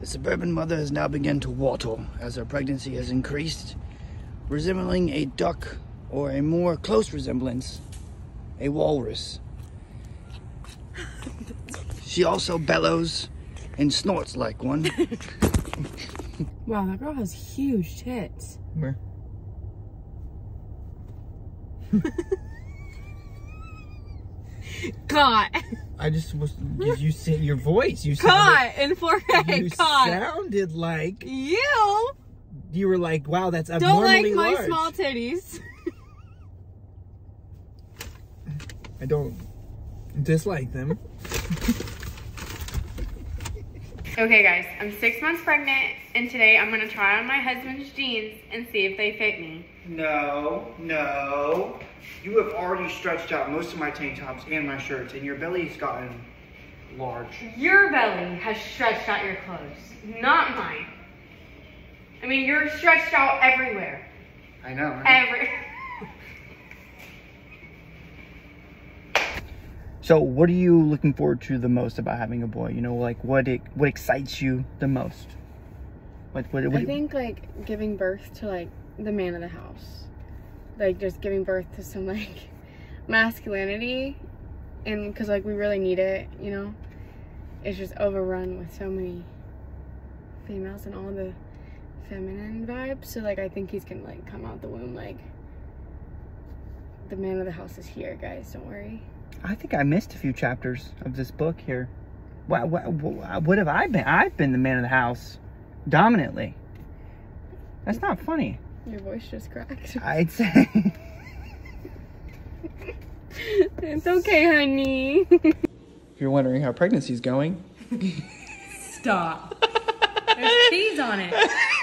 The suburban mother has now begun to wattle as her pregnancy has increased, resembling a duck, or a more close resemblance, a walrus. She also bellows and snorts like one. Wow, that girl has huge tits. Where? God. I just was, you said your voice. You sounded, God, in 4K. You God. Sounded like. You. You were like, wow, that's abnormally large. Don't like my small titties. I don't dislike them. Okay guys, I'm 6 months pregnant and today I'm gonna try on my husband's jeans and see if they fit me. No, no. You have already stretched out most of my tank tops and my shirts and your belly's gotten large. Your belly has stretched out your clothes, not mine. I mean, you're stretched out everywhere. I know, right? Everywhere. So what are you looking forward to the most about having a boy? You know, like what excites you the most? What I think like giving birth to like the man of the house. Like just giving birth to some like masculinity, and because like we really need it, you know? It's just overrun with so many females and all the feminine vibes. So like I think he's gonna like come out the womb like the man of the house is here, guys, don't worry. I think I missed a few chapters of this book here. What have I been? I've been the man of the house, dominantly. That's not funny. Your voice just cracked. I'd say. It's okay, honey. If you're wondering how pregnancy's going. Stop. There's cheese on it.